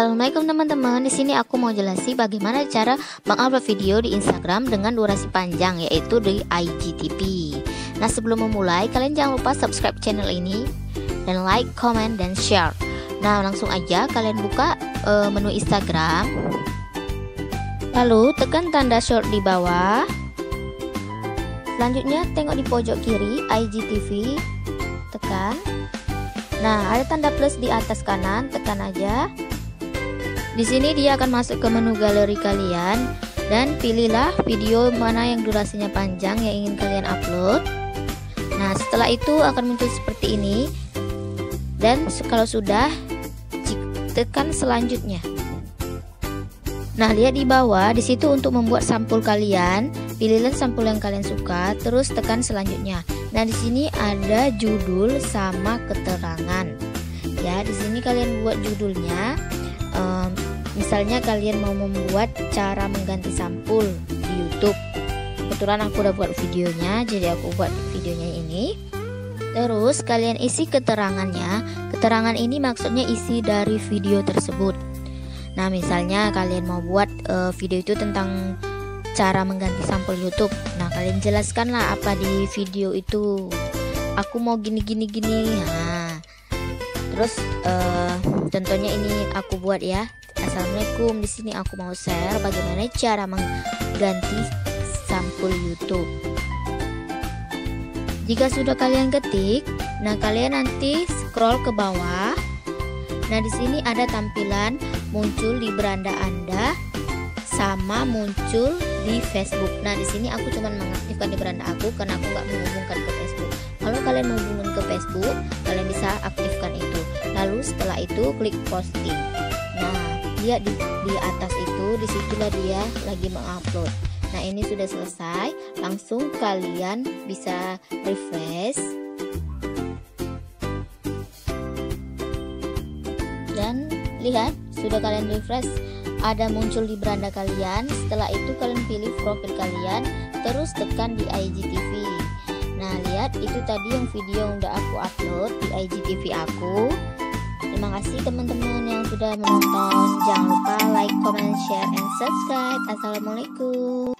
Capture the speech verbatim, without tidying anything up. Assalamualaikum teman-teman. Di sini aku mau jelasin bagaimana cara mengupload video di Instagram dengan durasi panjang, yaitu di I G T V. Nah, sebelum memulai, kalian jangan lupa subscribe channel ini dan like, comment, dan share. Nah, langsung aja kalian buka uh, menu Instagram. Lalu tekan tanda short di bawah. Selanjutnya tengok di pojok kiri I G T V, tekan. Nah, ada tanda plus di atas kanan, tekan aja. Di sini dia akan masuk ke menu galeri kalian dan pilihlah video mana yang durasinya panjang yang ingin kalian upload. Nah, setelah itu akan muncul seperti ini. Dan kalau sudah, tekan selanjutnya. Nah, lihat di bawah, di situ untuk membuat sampul kalian, pilihlah sampul yang kalian suka, terus tekan selanjutnya. Nah, di sini ada judul sama keterangan. Ya, di sini kalian buat judulnya. Um, misalnya kalian mau membuat cara mengganti sampul di YouTube. Kebetulan aku udah buat videonya, jadi aku buat videonya ini. Terus kalian isi keterangannya. Keterangan ini maksudnya isi dari video tersebut. Nah, misalnya kalian mau buat uh, video itu tentang cara mengganti sampul YouTube. Nah, kalian jelaskanlah apa di video itu. Aku mau gini gini gini. Nah, terus uh, contohnya ini aku buat ya. Assalamualaikum, di sini aku mau share bagaimana cara mengganti sampul YouTube. Jika sudah kalian ketik, nah kalian nanti scroll ke bawah. Nah, di sini ada tampilan muncul di beranda Anda sama muncul di Facebook. Nah, di sini aku cuman mengaktifkan di beranda aku karena aku nggak menghubungkan ke Facebook. Kalau kalian menghubungkan ke Facebook, kalian bisa aktifkan itu. Lalu setelah itu klik posting. Nah, lihat di, di atas itu, disitulah dia lagi mengupload. Nah, ini sudah selesai. Langsung kalian bisa refresh dan lihat, sudah kalian refresh, ada muncul di beranda kalian. Setelah itu kalian pilih profil kalian, terus tekan di I G T V. Nah, lihat itu tadi yang video yang udah aku upload di I G T V aku. Terima kasih teman-teman yang sudah menonton. Jangan lupa like, comment, share, and subscribe. Assalamualaikum.